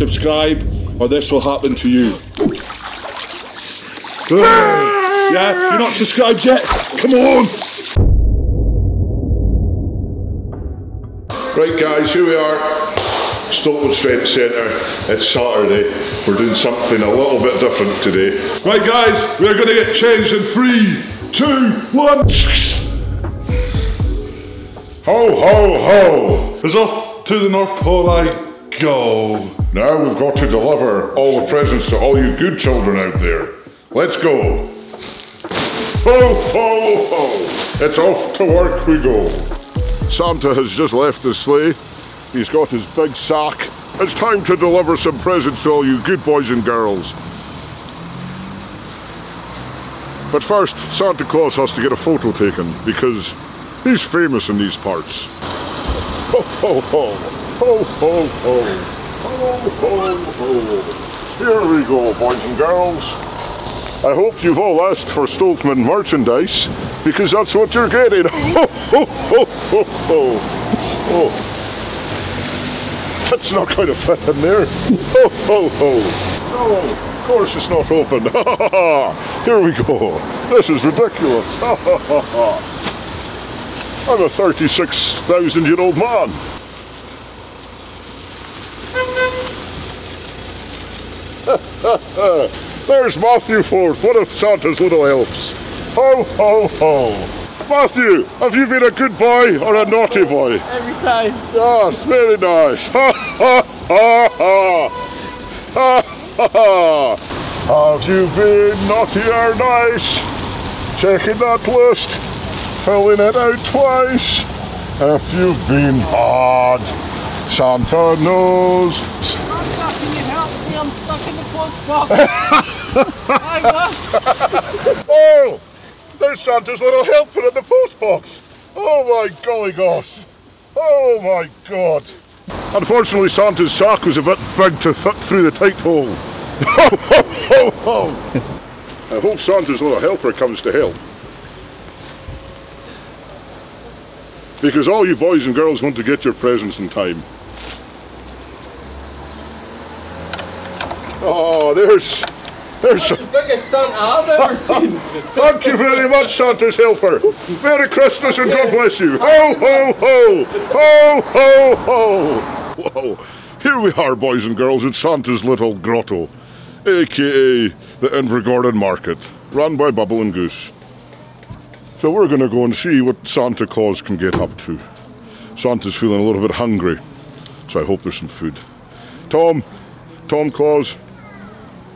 subscribe, or this will happen to you. Yeah, you're not subscribed yet? Come on! Right guys, here we are, Stoltman Strength Centre. It's Saturday. We're doing something a little bit different today. Right guys, we're gonna get changed in 3, 2, 1. Ho, ho, ho! It's off to the North Pole I go. Now we've got to deliver all the presents to all you good children out there. Let's go. Ho, ho, ho! It's off to work we go. Santa has just left the sleigh. He's got his big sack. It's time to deliver some presents to all you good boys and girls. But first, Santa Claus has to get a photo taken because he's famous in these parts. Ho, ho, ho! Ho, ho, ho! Ho, ho, ho! Here we go, boys and girls. I hope you've all asked for Stoltman merchandise, because that's what you're getting. Ho, ho, ho, ho, ho. Oh. That's not going to fit in there. Ho, ho, ho. No, of course it's not open. Here we go. This is ridiculous. I'm a 36,000-year-old man. There's Matthew Forth, one of Santa's little elves. Ho, ho, ho. Matthew, have you been a good boy or a naughty boy? Every time. Yes, very nice. Ha, ha, ha, ha. Ha, ha, ha. Have you been naughty or nice? Checking that list, filling it out twice. Have you been hard? Santa knows. Santa, can you help me? I'm stuck in the postbox. Oh! There's Santa's little helper at the postbox! Oh my golly gosh! Oh my god! Unfortunately Santa's sack was a bit big to fit through the tight hole. Ho ho ho ho! I hope Santa's little helper comes to help. Because all you boys and girls want to get your presents in time. Oh, there's the biggest Santa I've ever seen. Thank you very much, Santa's helper. Merry Christmas and God bless you. Ho, ho, ho. Ho, ho, ho. Whoa. Here we are, boys and girls, at Santa's little grotto, aka the Invergordon Market, run by Bubble and Goose. So we're going to go and see what Santa Claus can get up to. Santa's feeling a little bit hungry, so I hope there's some food. Tom Claus.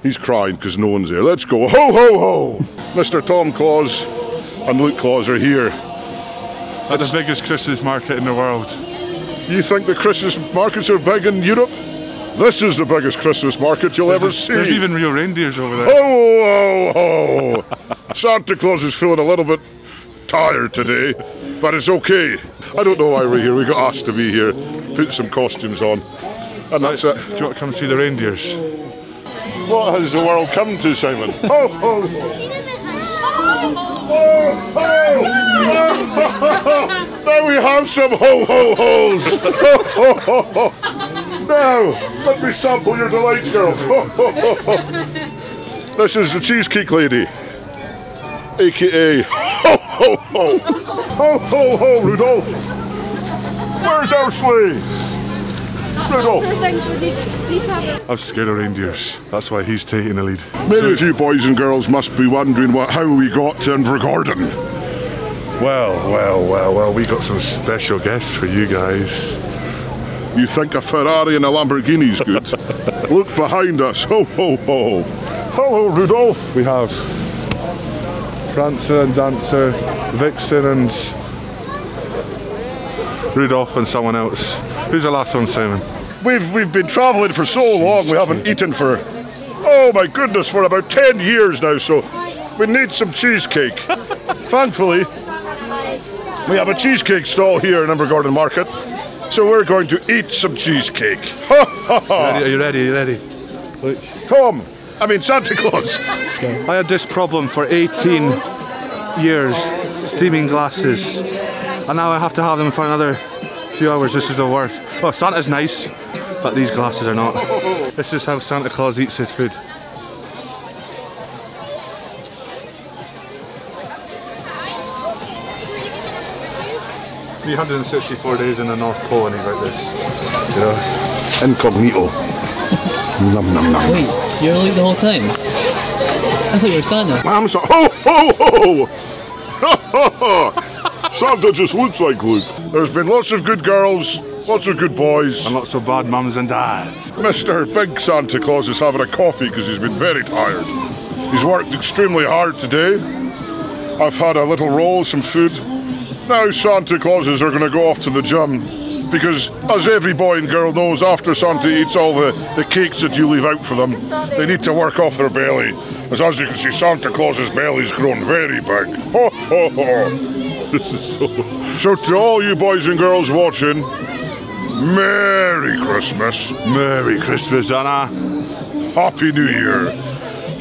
He's crying because no one's there. Let's go. Ho, ho, ho! Mr. Tom Claus and Luke Claus are here. At the biggest Christmas market in the world. You think the Christmas markets are big in Europe? This is the biggest Christmas market you'll ever see. There's even real reindeers over there. Ho, ho, ho! Santa Claus is feeling a little bit tired today, but it's okay. I don't know why we're here. We got asked to be here, put some costumes on, and that's it. Do you want to come see the reindeers? What has the world come to, Simon? Ho, ho! Now we have some ho, ho, ho's! Ho, ho, ho, ho! Now, let me sample your delights, girls! Ho, ho, ho, ho! This is the Cheesecake Lady, aka ho, ho, ho! Ho, ho, ho, Rudolph! Where's our sleigh? I'm scared of reindeers, that's why he's taking the lead. Many of you boys and girls must be wondering how we got to Invergordon. Well, well, well, well, we got some special guests for you guys. You think a Ferrari and a Lamborghini's good? Look behind us, ho ho ho! Hello Rudolph! We have Prancer and Dancer, Vixen and... Rudolph and someone else. Who's the last one, Simon? We've been travelling for so long, we haven't eaten for, oh my goodness, for about 10 years now, so we need some cheesecake. Thankfully, we have a cheesecake stall here in Invergordon Market, so we're going to eat some cheesecake. Ha ha ha! Are you ready? Are you ready? Look. Tom! I mean Santa Claus! I had this problem for 18 years, steaming glasses, and now I have to have them for another few hours. This is the worst. Oh, Santa's nice. but these glasses are not. This is how Santa Claus eats his food. ...364 days in the North Pole and he's like this. You know? Incognito. Nom nom nom. Wait, you're awake the whole time? I thought you were Santa. I'm sorry. Ho ho ho! Ho ho ho! Santa just looks like Luke. There's been lots of good girls, lots of good boys... ...and lots of bad mums and dads. Mr. Big Santa Claus is having a coffee because he's been very tired. He's worked extremely hard today. I've had a little roll, some food. Now Santa Clauses are going to go off to the gym because, as every boy and girl knows, after Santa eats all the cakes that you leave out for them, they need to work off their belly. As you can see, Santa Claus's belly's grown very big. Ho ho ho! This is so... So to all you boys and girls watching, Merry Christmas. Merry Christmas, Anna. Happy New Year.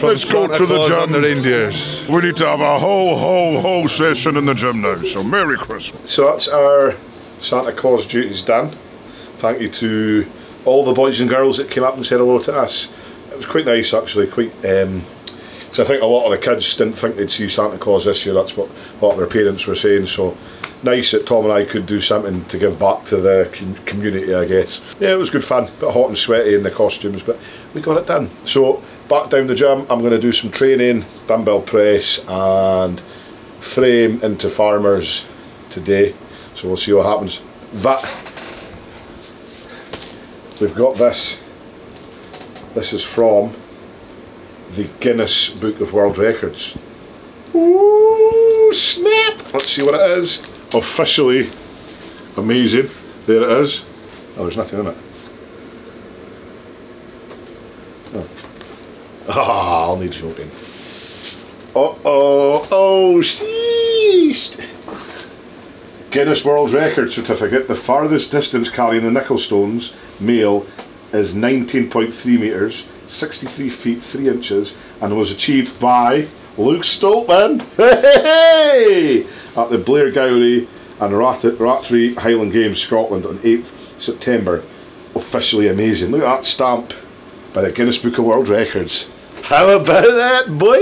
Let's go to the gym. The reindeers. We need to have a ho ho ho session in the gym now, so Merry Christmas. So that's our Santa Claus duties done. Thank you to all the boys and girls that came up and said hello to us. It was quite nice actually, because I think a lot of the kids didn't think they'd see Santa Claus this year, that's what a lot of their parents were saying, so nice that Tom and I could do something to give back to the community, I guess. Yeah, it was good fun, a bit hot and sweaty in the costumes, but we got it done. So back down the gym, I'm going to do some training, dumbbell press and frame into farmers today, so we'll see what happens. But we've got this is from the Guinness Book of World Records. Ooh, snap! Let's see what it is. Officially amazing. There it is. Oh, there's nothing in it. Oh. Ah, I'll need joking. Uh-oh, oh, sheesh! Guinness World Record certificate. The farthest distance carrying the nickel stones, male, is 19.3 metres, 63 feet, 3 inches, and was achieved by Luke Stoltman, hey, at the Blairgowrie and Ratt Rattray Highland Games, Scotland, on 8th September. Officially amazing. Look at that stamp by the Guinness Book of World Records. How about that, boy?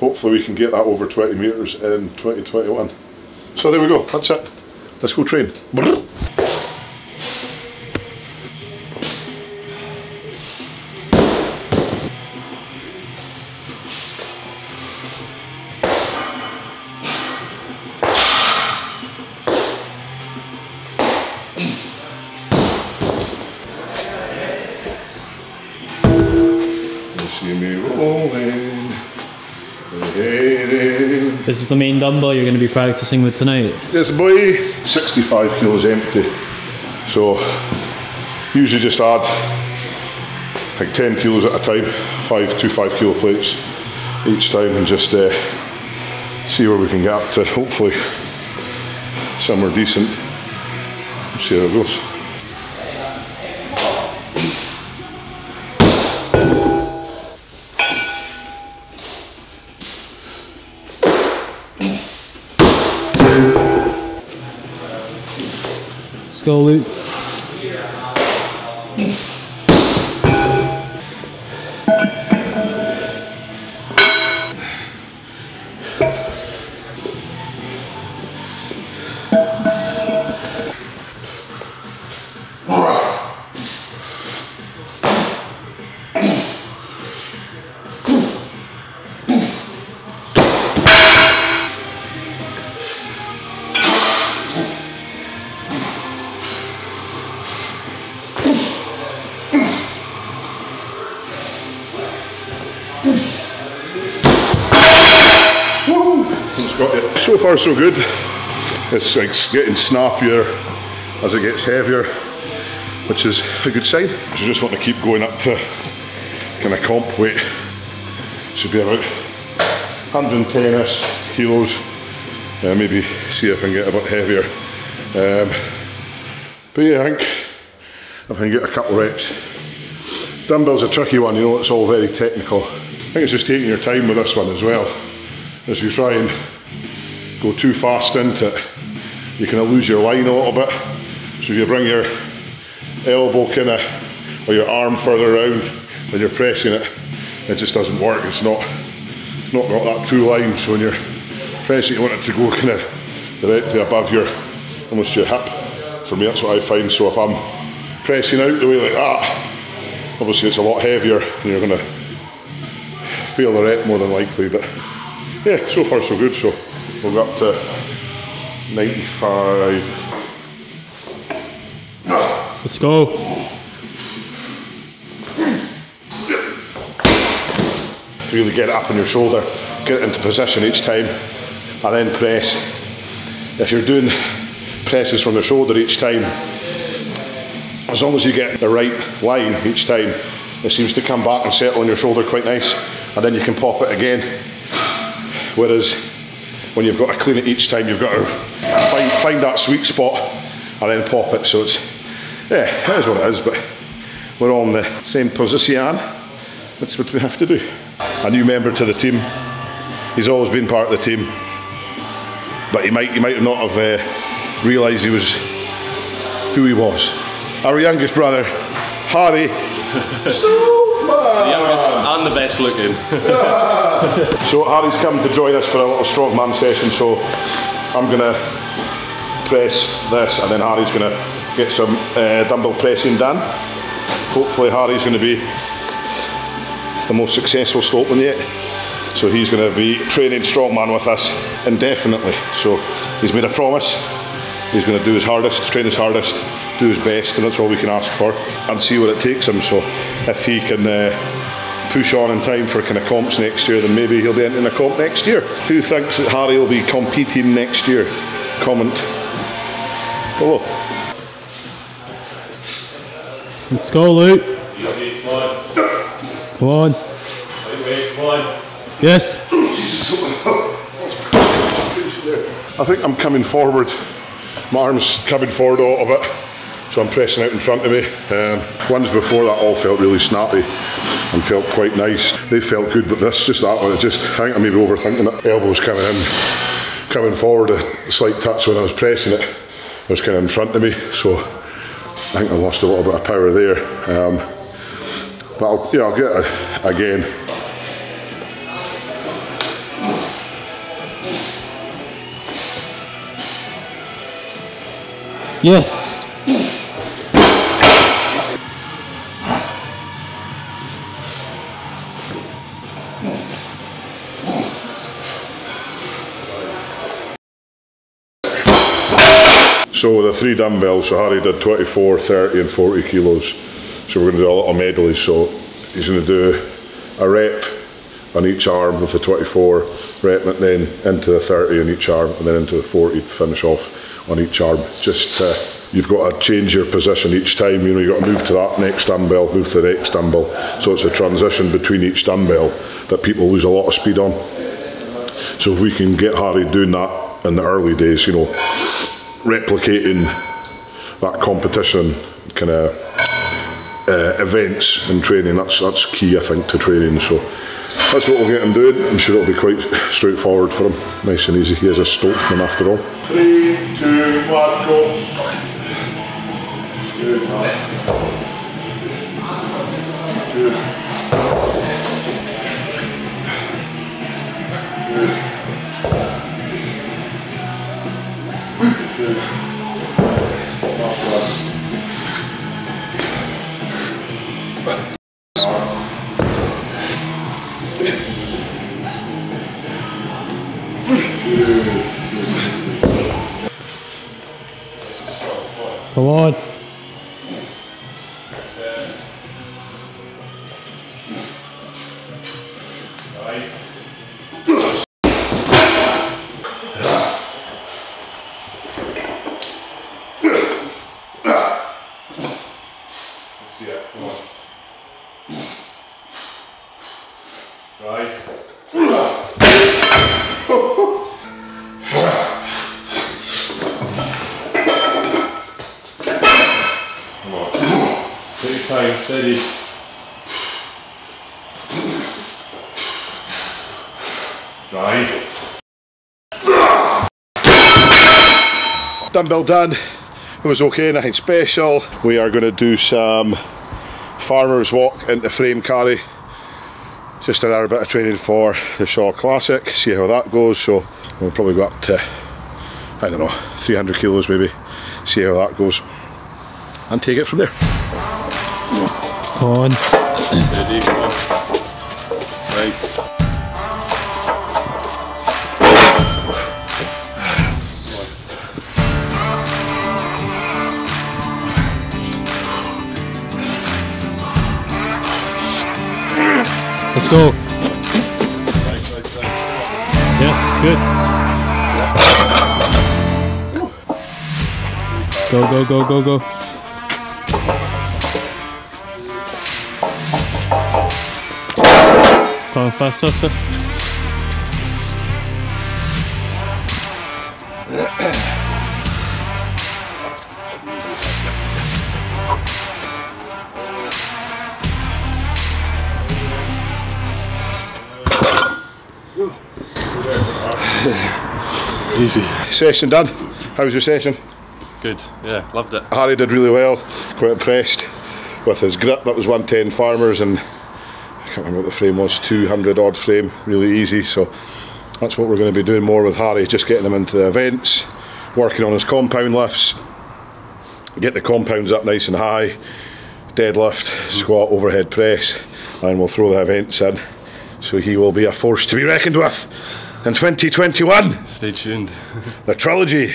Hopefully we can get that over 20 metres in 2021. So there we go, that's it. Let's go train. Brrr. This is the main dumbbell you're going to be practicing with tonight? Yes, boy. 65 kilos empty. So, usually just add like 10 kilos at a time, two 5 kilo plates each time, and just see where we can get up to, hopefully, somewhere decent. Let's see how it goes. Go, Luke. So far so good. It's like getting snappier as it gets heavier, which is a good sign. So just want to keep going up to kind of comp weight. Should be about 110-ish kilos. Maybe see if I can get a bit heavier. But yeah, I think if I can get a couple reps. Dumbbell's a tricky one, you know, it's all very technical. I think it's just taking your time with this one as well. As you try and go too fast into it, you kind of lose your line a little bit. So if you bring your elbow kind of, or your arm further around when you're pressing it, it just doesn't work. It's not got that true line. So when you're pressing, you want it to go kind of directly above your, almost your hip. For me, that's what I find. So if I'm pressing out the way like that, obviously it's a lot heavier and you're going to fail the rep more than likely. But yeah, so far so good. So we'll go up to 95. Let's go. Really get it up on your shoulder, get it into position each time, and then press. If you're doing presses from the shoulder each time, as long as you get the right line each time, it seems to come back and settle on your shoulder quite nice, and then you can pop it again. Whereas when you've got to clean it each time, you've got to find that sweet spot and then pop it. So it's, yeah, it is what it is, but we're all in the same position. That's what we have to do. A new member to the team. He's always been part of the team, but he might not have realised he was who he was. Our youngest brother, Harry Stoltman. The youngest and the best looking. Yeah. So Harry's come to join us for a little strongman session. So I'm gonna press this, and then Harry's gonna get some dumbbell pressing done. Hopefully Harry's gonna be the most successful Stoltman yet, so he's going to be training strongman with us indefinitely. So he's made a promise, he's going to do his hardest, train his hardest, do his best, and that's all we can ask for, and see where it takes him. So if he can push on in time for kind of comps next year, then maybe he'll be entering a comp next year. Who thinks that Harry will be competing next year? Comment below. Let's go, Luke. Come on. Come on. Yes. I think I'm coming forward. My arm's coming forward a little bit, so I'm pressing out in front of me. Ones before that all felt really snappy and felt quite nice. They felt good, but this, just that one, it just, I think I may be overthinking it. Elbows coming in, coming forward a slight touch when I was pressing it. It was kind of in front of me, so I think I lost a little bit of power there. But I'll get it again. Yes. So the three dumbbells, so Harry did 24, 30 and 40 kilos. So we're going to do a little medley, so he's going to do a rep on each arm with the 24 rep, and then into the 30 on each arm, and then into the 40 to finish off on each arm. Just, you've got to change your position each time, you know, you've got to move to that next dumbbell, move to the next dumbbell, so it's a transition between each dumbbell that people lose a lot of speed on. So if we can get Harry doing that in the early days, you know, replicating that competition kind of events and training, that's key I think to training. So that's what we'll get him doing. I'm sure it'll be quite straightforward for him, nice and easy. He is a Stoltman after all. 3, 2, 1, go. Good, man. Good. Good. Good. Come on. Steady. Drive. Dumbbell done. It was okay, nothing special. We are going to do some farmer's walk into frame carry. Just another bit of training for the Shaw Classic, see how that goes. So we'll probably go up to, I don't know, 300 kilos maybe, see how that goes and take it from there. On. Ready, come on. Right. Let's go. Yes, good. Go, go, go, go, go. Come on, fast, fast, fast. Easy. Session done. How was your session? Good, yeah, loved it. Harry did really well, quite impressed with his grip. That was 110 farmers and I can't remember what the frame was, 200 odd frame, really easy. So that's what we're going to be doing more with Harry, just getting him into the events, working on his compound lifts, get the compounds up nice and high, deadlift, squat, overhead press, and we'll throw the events in. So he will be a force to be reckoned with in 2021. Stay tuned. The trilogy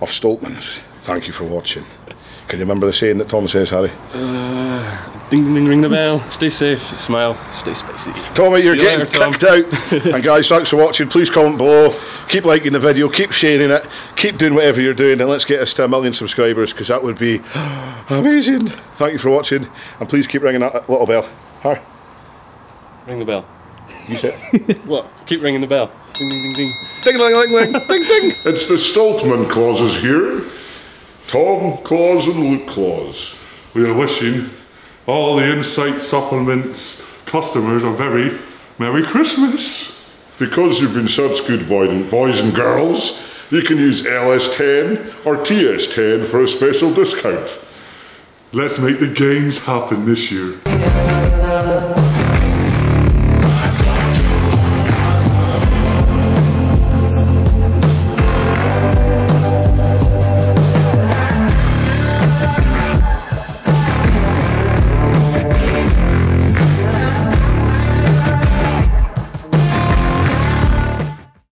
of Stoltmans. Thank you for watching. Can you remember the saying that Tom says, Harry? Ding ding ring the bell. Stay safe, smile, stay spicy. Tommy, you're getting kicked out. And guys, thanks for watching. Please comment below. Keep liking the video, keep sharing it, keep doing whatever you're doing, and let's get us to 1 million subscribers, because that would be amazing. Thank you for watching, and please keep ringing that little bell. Harry? Ring the bell. You said what? Keep ringing the bell. Ding ding ding ding. Ding ding ding ding ding ding. It's the Stoltman clauses here. Tom Claus and Luke Claus. We are wishing all the Insight Supplements customers a very Merry Christmas. Because you've been such good boys and girls, you can use LS10 or TS10 for a special discount. Let's make the games happen this year.